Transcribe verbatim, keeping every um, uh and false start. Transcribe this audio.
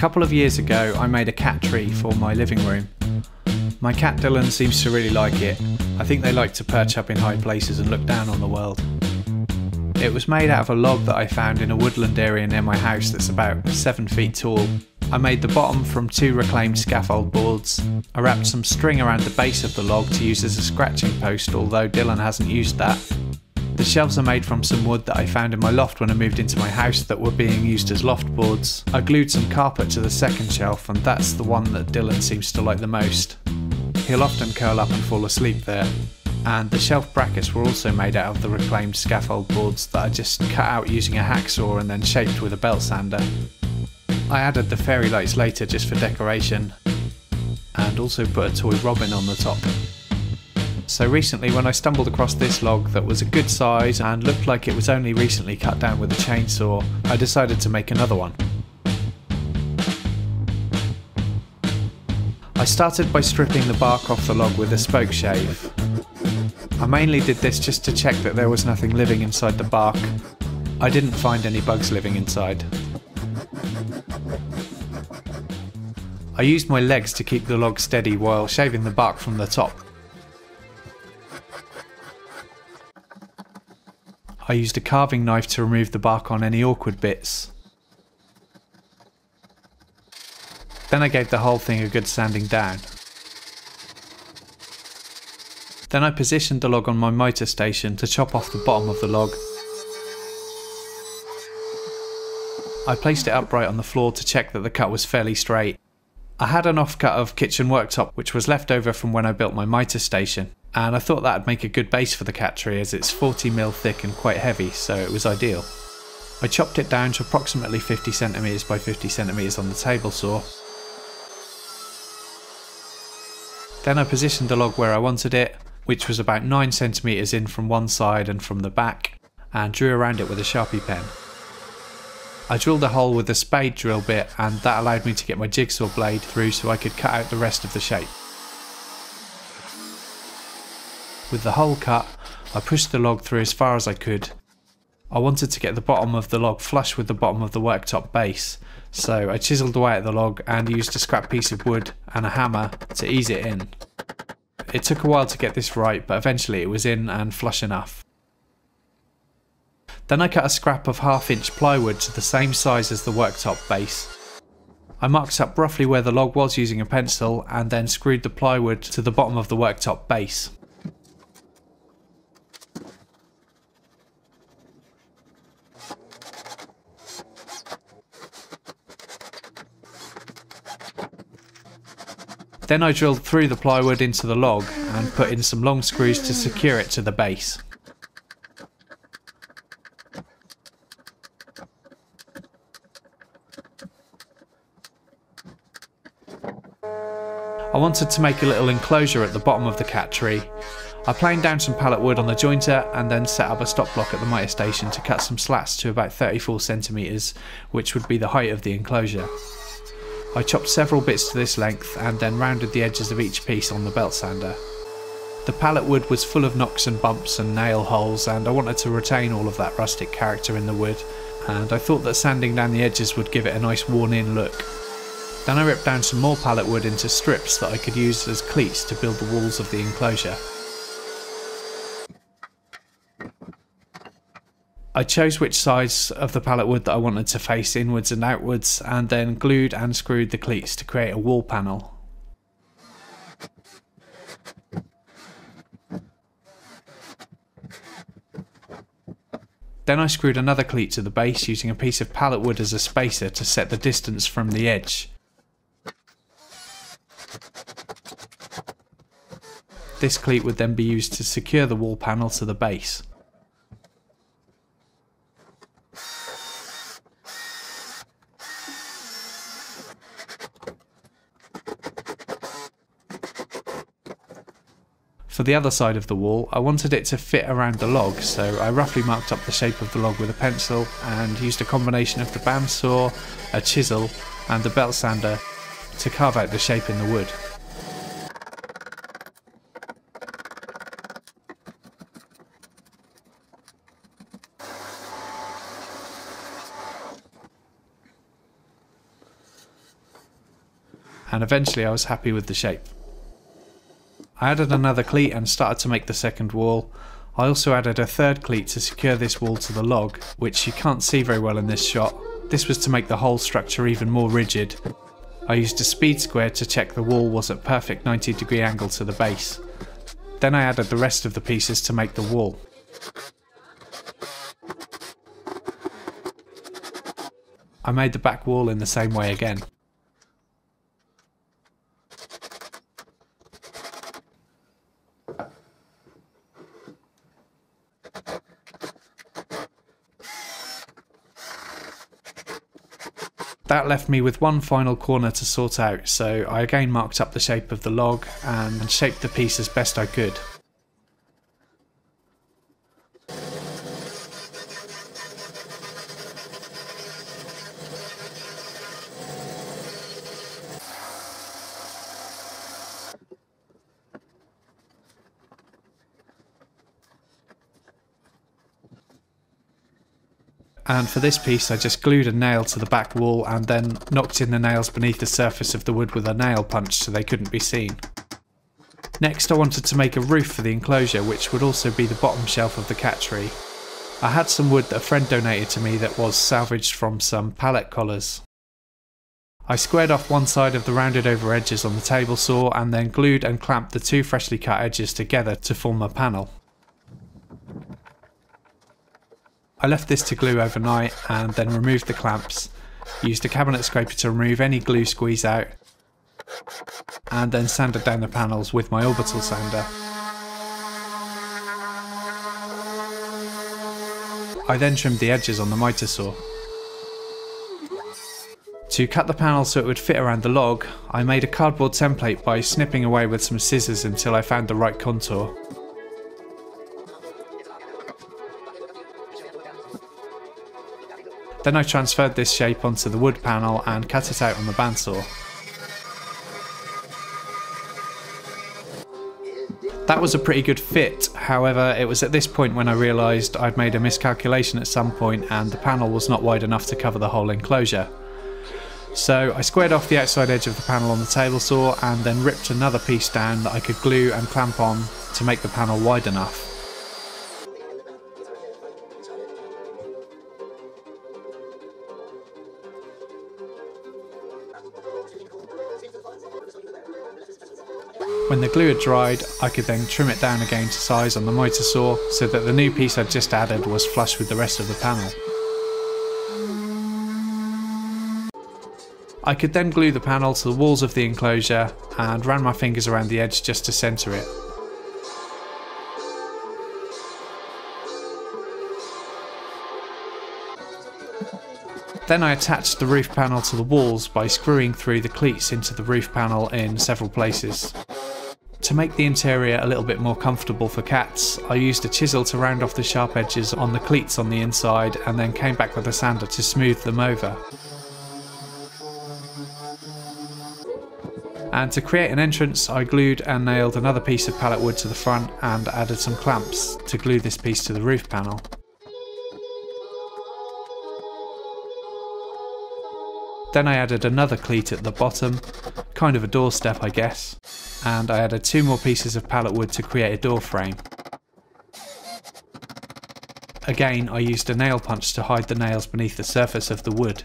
couple of years ago I made a cat tree for my living room. My cat Dylan seems to really like it. I think they like to perch up in high places and look down on the world. It was made out of a log that I found in a woodland area near my house that's about seven feet tall. I made the bottom from two reclaimed scaffold boards. I wrapped some string around the base of the log to use as a scratching post, although Dylan hasn't used that. The shelves are made from some wood that I found in my loft when I moved into my house that were being used as loft boards. I glued some carpet to the second shelf, and that's the one that Dylan seems to like the most. He'll often curl up and fall asleep there. And the shelf brackets were also made out of the reclaimed scaffold boards that I just cut out using a hacksaw and then shaped with a belt sander. I added the fairy lights later just for decoration, and also put a toy robin on the top. So recently, when I stumbled across this log that was a good size and looked like it was only recently cut down with a chainsaw, I decided to make another one. I started by stripping the bark off the log with a spoke shave. I mainly did this just to check that there was nothing living inside the bark. I didn't find any bugs living inside. I used my legs to keep the log steady while shaving the bark from the top. I used a carving knife to remove the bark on any awkward bits. Then I gave the whole thing a good sanding down. Then I positioned the log on my miter station to chop off the bottom of the log. I placed it upright on the floor to check that the cut was fairly straight. I had an offcut of kitchen worktop which was left over from when I built my miter station, and I thought that'd make a good base for the cat tree as it's forty millimeters thick and quite heavy, so it was ideal. I chopped it down to approximately fifty centimeters by fifty centimeters on the table saw. Then I positioned the log where I wanted it, which was about nine centimeters in from one side and from the back, and drew around it with a Sharpie pen. I drilled a hole with a spade drill bit, and that allowed me to get my jigsaw blade through so I could cut out the rest of the shape. With the hole cut, I pushed the log through as far as I could. I wanted to get the bottom of the log flush with the bottom of the worktop base, so I chiselled away at the log and used a scrap piece of wood and a hammer to ease it in. It took a while to get this right, but eventually it was in and flush enough. Then I cut a scrap of half inch plywood to the same size as the worktop base. I marked up roughly where the log was using a pencil and then screwed the plywood to the bottom of the worktop base. Then I drilled through the plywood into the log and put in some long screws to secure it to the base. I wanted to make a little enclosure at the bottom of the cat tree. I planed down some pallet wood on the jointer and then set up a stop block at the miter station to cut some slats to about thirty-four centimeters, which would be the height of the enclosure. I chopped several bits to this length and then rounded the edges of each piece on the belt sander. The pallet wood was full of knocks and bumps and nail holes, and I wanted to retain all of that rustic character in the wood, and I thought that sanding down the edges would give it a nice worn-in look. Then I ripped down some more pallet wood into strips that I could use as cleats to build the walls of the enclosure. I chose which sides of the pallet wood that I wanted to face inwards and outwards, and then glued and screwed the cleats to create a wall panel. Then I screwed another cleat to the base using a piece of pallet wood as a spacer to set the distance from the edge. This cleat would then be used to secure the wall panel to the base. For the other side of the wall, I wanted it to fit around the log, so I roughly marked up the shape of the log with a pencil and used a combination of the bandsaw, a chisel and the belt sander to carve out the shape in the wood. and eventually I was happy with the shape. I added another cleat and started to make the second wall. I also added a third cleat to secure this wall to the log, which you can't see very well in this shot. This was to make the whole structure even more rigid. I used a speed square to check the wall was at perfect ninety degree angle to the base. Then I added the rest of the pieces to make the wall. I made the back wall in the same way again. That left me with one final corner to sort out, so I again marked up the shape of the log and shaped the piece as best I could. And for this piece I just glued a nail to the back wall and then knocked in the nails beneath the surface of the wood with a nail punch so they couldn't be seen. Next I wanted to make a roof for the enclosure, which would also be the bottom shelf of the cattery. I had some wood that a friend donated to me that was salvaged from some pallet collars. I squared off one side of the rounded over edges on the table saw and then glued and clamped the two freshly cut edges together to form a panel. I left this to glue overnight and then removed the clamps, used a cabinet scraper to remove any glue squeeze out, and then sanded down the panels with my orbital sander. I then trimmed the edges on the mitre saw. To cut the panel so it would fit around the log, I made a cardboard template by snipping away with some scissors until I found the right contour. Then I transferred this shape onto the wood panel and cut it out on the bandsaw. That was a pretty good fit, however it was at this point when I realised I'd made a miscalculation at some point and the panel was not wide enough to cover the whole enclosure. So I squared off the outside edge of the panel on the table saw and then ripped another piece down that I could glue and clamp on to make the panel wide enough. When the glue had dried, I could then trim it down again to size on the mitre saw so that the new piece I'd just added was flush with the rest of the panel. I could then glue the panel to the walls of the enclosure and ran my fingers around the edge just to centre it. Then I attached the roof panel to the walls by screwing through the cleats into the roof panel in several places. To make the interior a little bit more comfortable for cats, I used a chisel to round off the sharp edges on the cleats on the inside and then came back with a sander to smooth them over. And to create an entrance, I glued and nailed another piece of pallet wood to the front and added some clamps to glue this piece to the roof panel. Then I added another cleat at the bottom, kind of a doorstep I guess, and I added two more pieces of pallet wood to create a door frame. Again I used a nail punch to hide the nails beneath the surface of the wood.